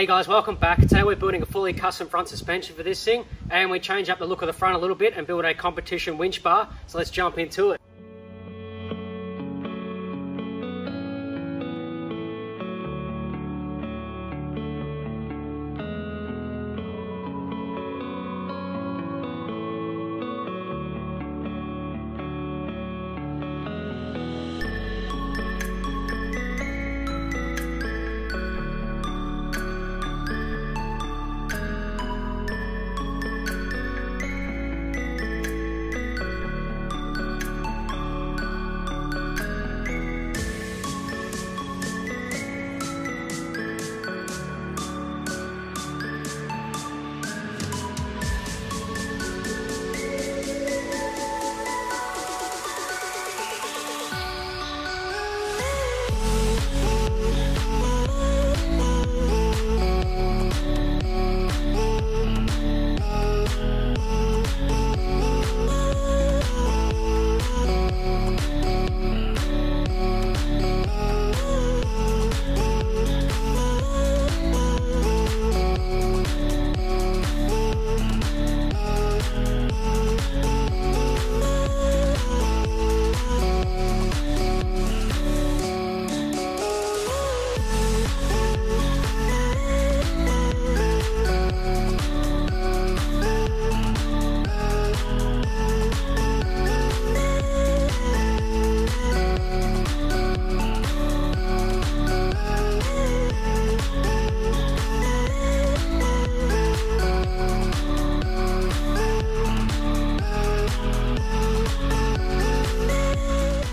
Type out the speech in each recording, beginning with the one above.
Hey guys, welcome back. Today we're building a fully custom front suspension for this thing, and we change up the look of the front a little bit and build a competition winch bar, so let's jump into it.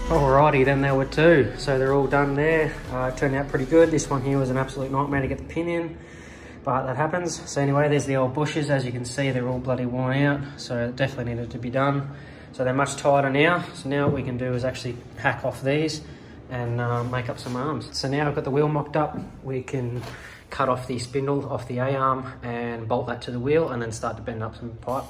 Alrighty then, there were two, so they're all done there. It turned out pretty good. This one here was an absolute nightmare to get the pin in, but that happens. So anyway, there's the old bushes. As you can see, they're all bloody worn out, so definitely needed to be done. So they're much tighter now, so now what we can do is actually hack off these and make up some arms. So now I've got the wheel mocked up, we can cut off the spindle off the A-arm and bolt that to the wheel and then start to bend up some pipe.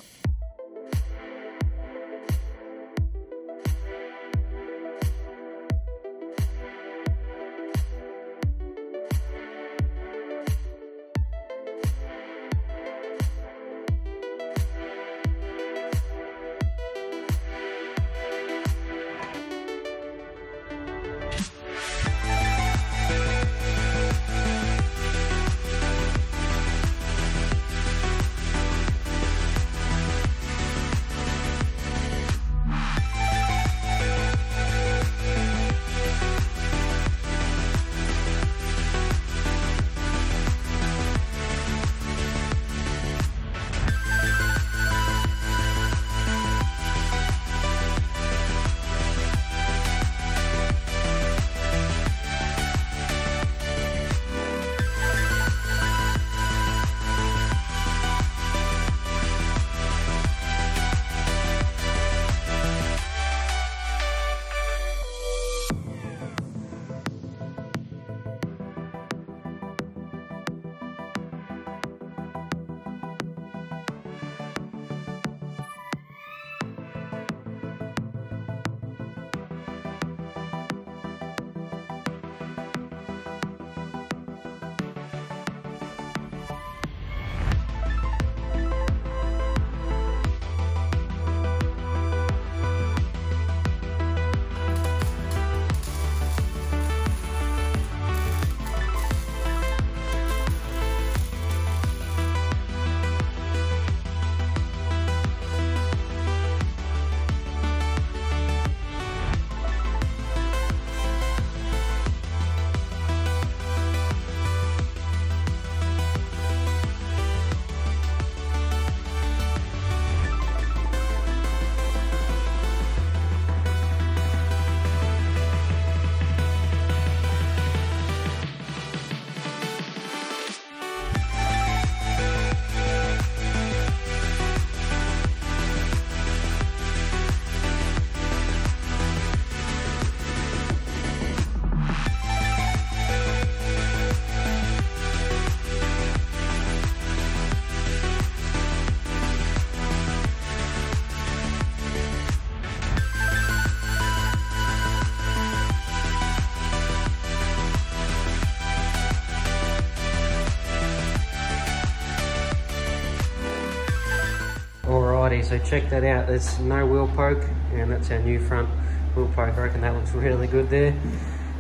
body, so check that out. There's no wheel poke, and that's our new front wheel poke. I reckon that looks really good there.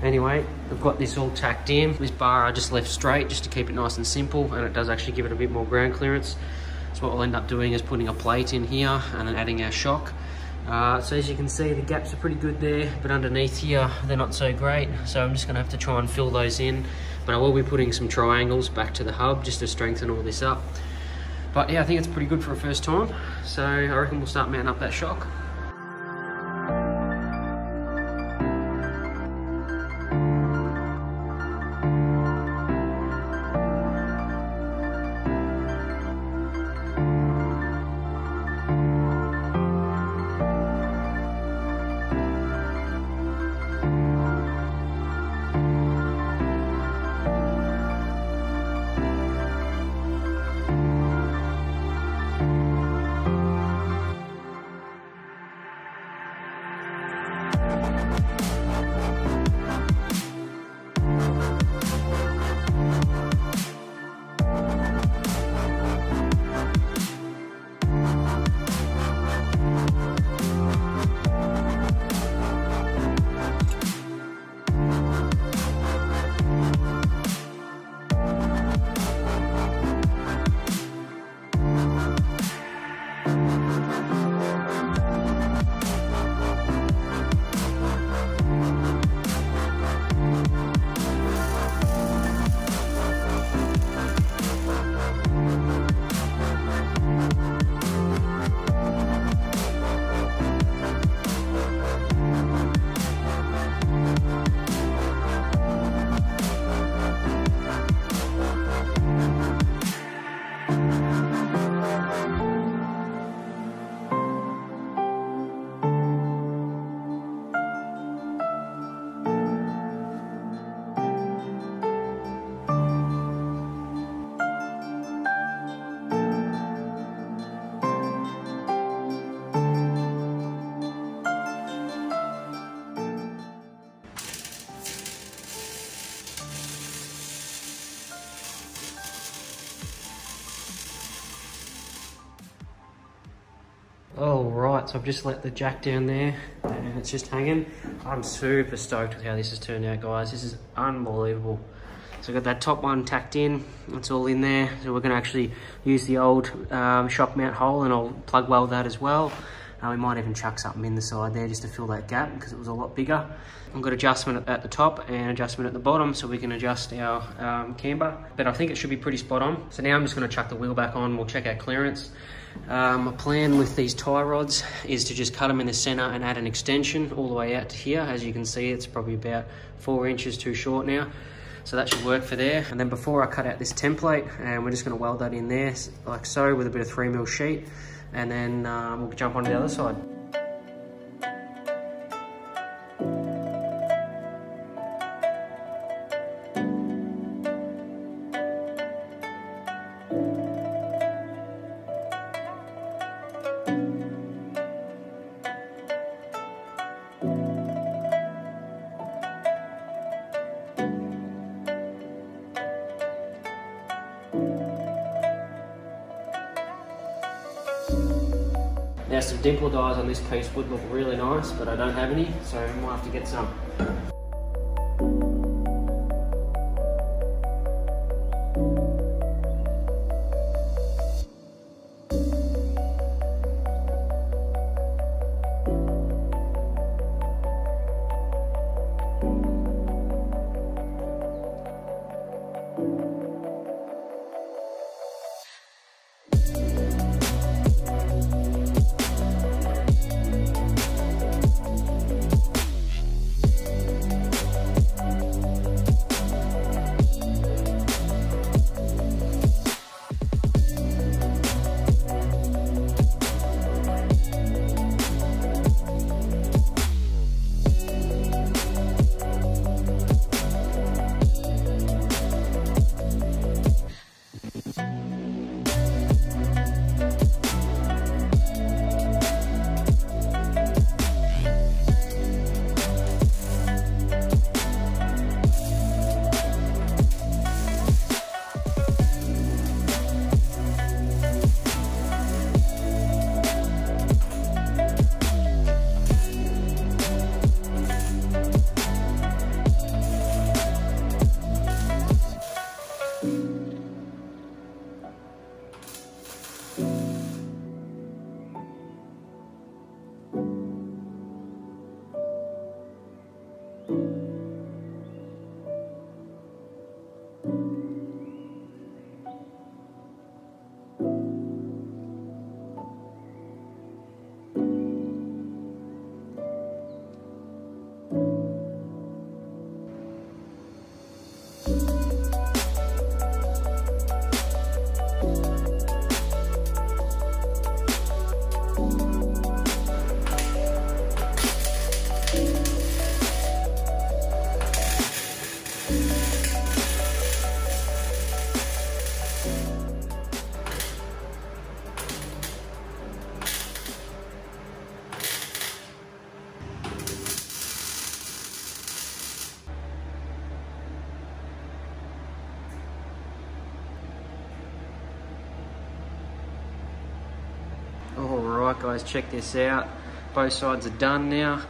Anyway, I've got this all tacked in. This bar I just left straight just to keep it nice and simple, and it does actually give it a bit more ground clearance. So what we'll end up doing is putting a plate in here and then adding our shock. So as you can see, the gaps are pretty good there, but underneath here, they're not so great. So I'm just gonna have to try and fill those in. But I will be putting some triangles back to the hub just to strengthen all this up. But yeah, I think it's pretty good for a first time. So I reckon we'll start mounting up that shock. Alright, so I've just let the jack down there and it's just hanging. I'm super stoked with how this has turned out, guys. This is unbelievable. So I've got that top one tacked in, it's all in there. So we're going to actually use the old shock mount hole, and I'll plug weld that as well. We might even chuck something in the side there just to fill that gap because it was a lot bigger. I've got adjustment at the top and adjustment at the bottom, so we can adjust our camber. But I think it should be pretty spot on. So now I'm just going to chuck the wheel back on, we'll check our clearance. My plan with these tie rods is to just cut them in the center and add an extension all the way out to here. As you can see, it's probably about 4 inches too short now. So that should work for there. And then before I cut out this template, and we're just going to weld that in there like so with a bit of 3mm sheet, and then we'll jump onto the other side. Now some dimple dies on this piece would look really nice, but I don't have any, so I might have to get some. Alright guys, check this out. Both sides are done now,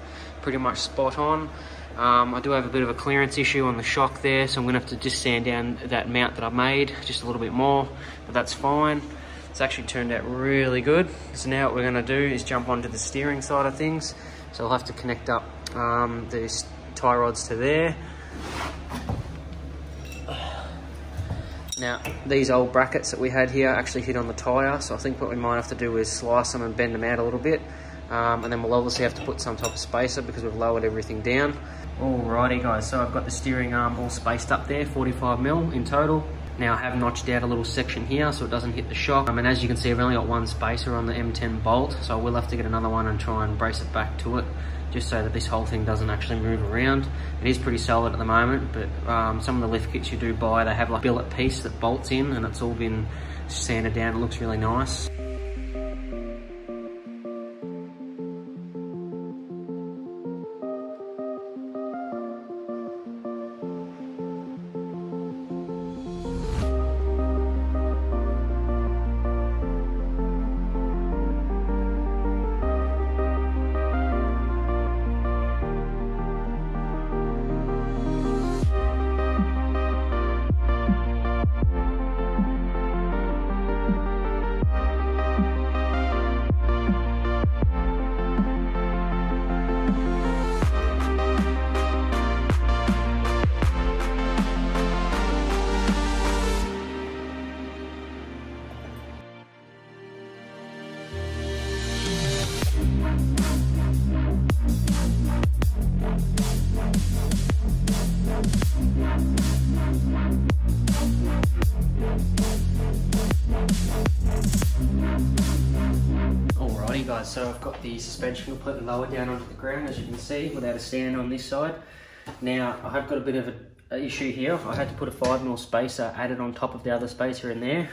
pretty much spot on. I do have a bit of a clearance issue on the shock there, so I'm gonna have to just sand down that mount that I made just a little bit more, but that's fine. It's actually turned out really good. So now what we're gonna do is jump onto the steering side of things. So I'll have to connect up these tie rods to there. Now, these old brackets that we had here actually hit on the tyre, so I think what we might have to do is slice them and bend them out a little bit. And then we'll obviously have to put some type of spacer because we've lowered everything down. Alrighty guys, so I've got the steering arm all spaced up there, 45mm in total. Now I have notched out a little section here so it doesn't hit the shock. And as you can see, I've only got one spacer on the M10 bolt, so I will have to get another one and try and brace it back to it, just so that this whole thing doesn't actually move around. It is pretty solid at the moment, but some of the lift kits you do buy, they have like a billet piece that bolts in and it's all been sanded down. It looks really nice. Guys, so I've got the suspension wheel plate lowered down onto the ground, as you can see, without a stand on this side. Now I have got a bit of an issue here. I had to put a 5mm spacer added on top of the other spacer in there.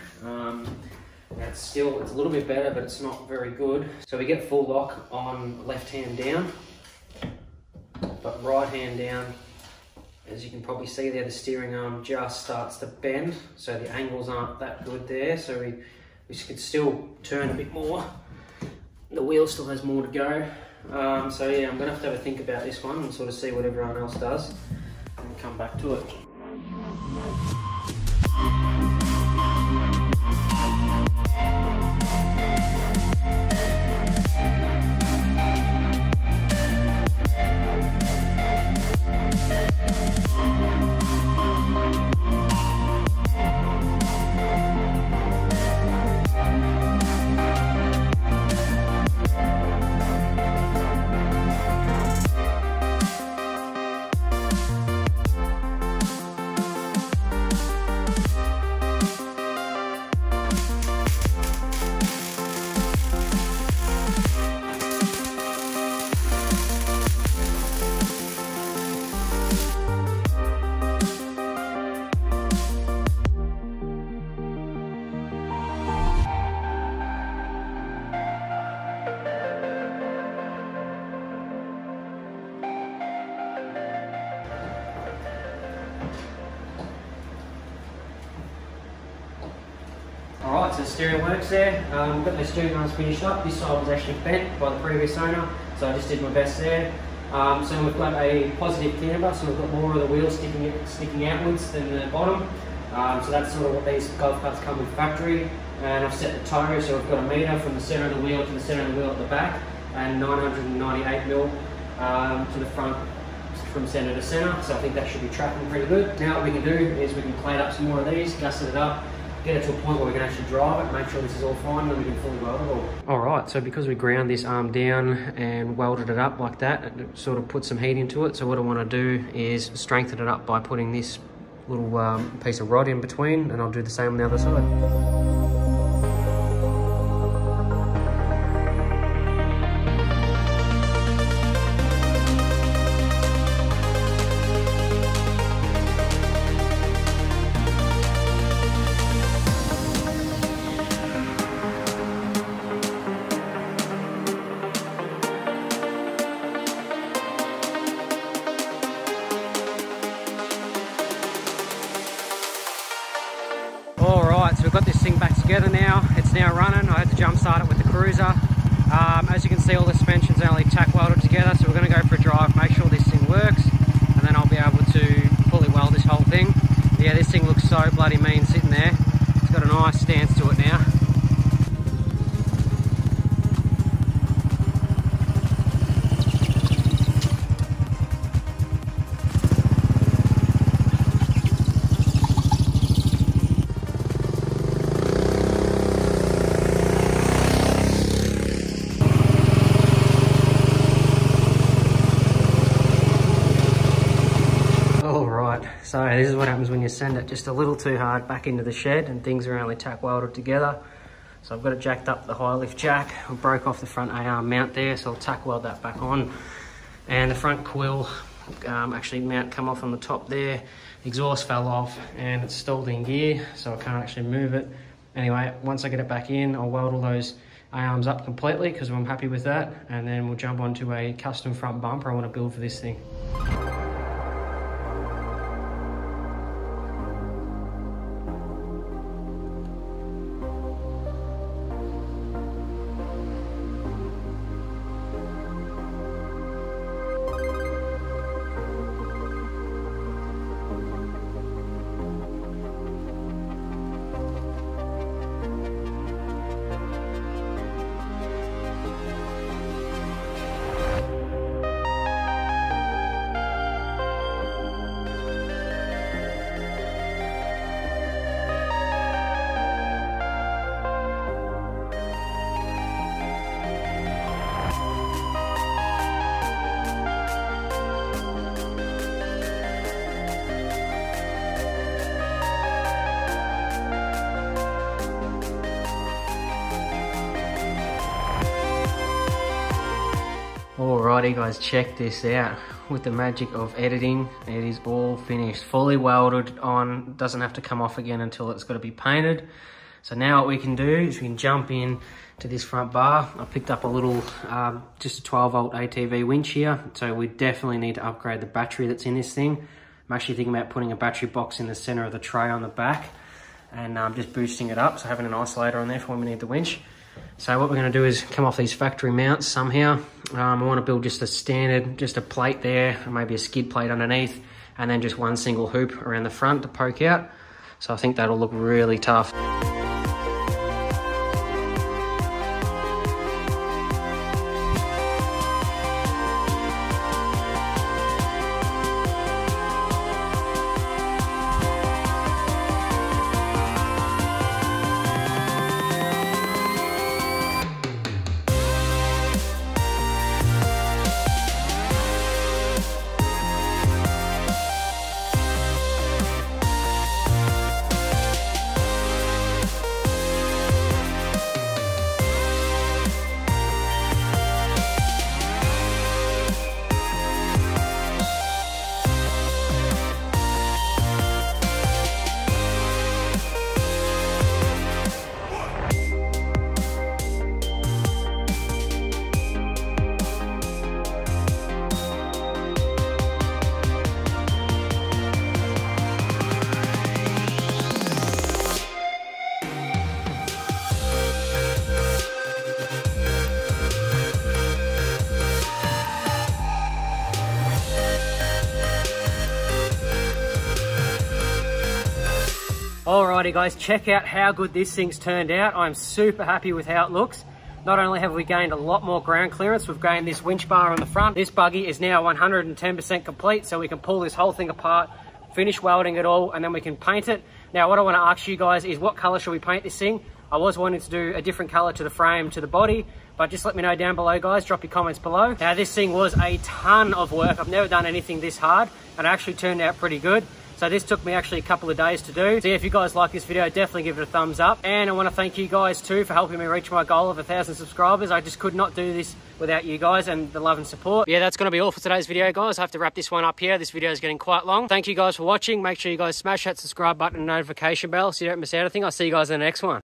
It's a little bit better, but it's not very good. So we get full lock on left hand down, but right hand down, as you can probably see there, the steering arm just starts to bend, so the angles aren't that good there, so we could still turn a bit more. The wheel still has more to go, so yeah, I'm gonna have to have a think about this one and sort of see what everyone else does and come back to it. Alright, so the steering works there. We've got the steering arms finished up. This side was actually bent by the previous owner, so I just did my best there. So we've got a positive camber, so we've got more of the wheel sticking outwards than the bottom. So that's sort of what these golf carts come with factory. And I've set the toe, so we've got a metre from the centre of the wheel to the centre of the wheel at the back, and 998mm to the front, from centre to centre. So I think that should be tracking pretty good. Now what we can do is we can plate up some more of these, gusset it up, get it to a point where we can actually drive it, make sure this is all fine, and then we can fully weld it all. Alright, so because we ground this arm down and welded it up like that, it sort of put some heat into it. So what I want to do is strengthen it up by putting this little piece of rod in between, and I'll do the same on the other side. Alright, so we've got this thing back together now. It's now running. I had to jump start it with the cruiser. As you can see, all the suspensions are only tack welded together, so we're going to go for a drive, make sure this thing works, and then I'll be able to fully weld this whole thing. But yeah, this thing looks so bloody mean sitting there. It's got a nice stance to it now. So this is what happens when you send it just a little too hard back into the shed and things are only tack welded together. So I've got it jacked up the high lift jack. I broke off the front A arm mount there, so I'll tack weld that back on. And the front quill actually mount come off on the top there. The exhaust fell off and it's stalled in gear, so I can't actually move it. Anyway, once I get it back in, I'll weld all those A arms up completely because I'm happy with that. And then we'll jump onto a custom front bumper I want to build for this thing. Alrighty guys, check this out. With the magic of editing, it is all finished, fully welded on, doesn't have to come off again until it's got to be painted. So now what we can do is we can jump in to this front bar. I picked up a little just a 12 volt ATV winch here, so we definitely need to upgrade the battery that's in this thing. I'm actually thinking about putting a battery box in the center of the tray on the back and just boosting it up, so having an isolator on there for when we need the winch. So what we're going to do is come off these factory mounts somehow. I want to build just a standard, just a plate there, and maybe a skid plate underneath, and then just one single hoop around the front to poke out. So I think that'll look really tough. Alrighty guys, check out how good this thing's turned out. I'm super happy with how it looks. Not only have we gained a lot more ground clearance, we've gained this winch bar on the front. This buggy is now 110% complete, so we can pull this whole thing apart, finish welding it all, and then we can paint it. Now what I want to ask you guys is what colour should we paint this thing? I was wanting to do a different colour to the frame, to the body, but just let me know down below guys, drop your comments below. Now this thing was a ton of work. I've never done anything this hard, and it actually turned out pretty good. So this took me actually a couple of days to do. So yeah, if you guys like this video, definitely give it a thumbs up. And I want to thank you guys too for helping me reach my goal of 1,000 subscribers. I just could not do this without you guys and the love and support. Yeah, that's going to be all for today's video, guys. I have to wrap this one up here. This video is getting quite long. Thank you guys for watching. Make sure you guys smash that subscribe button and notification bell so you don't miss out anything. I'll see you guys in the next one.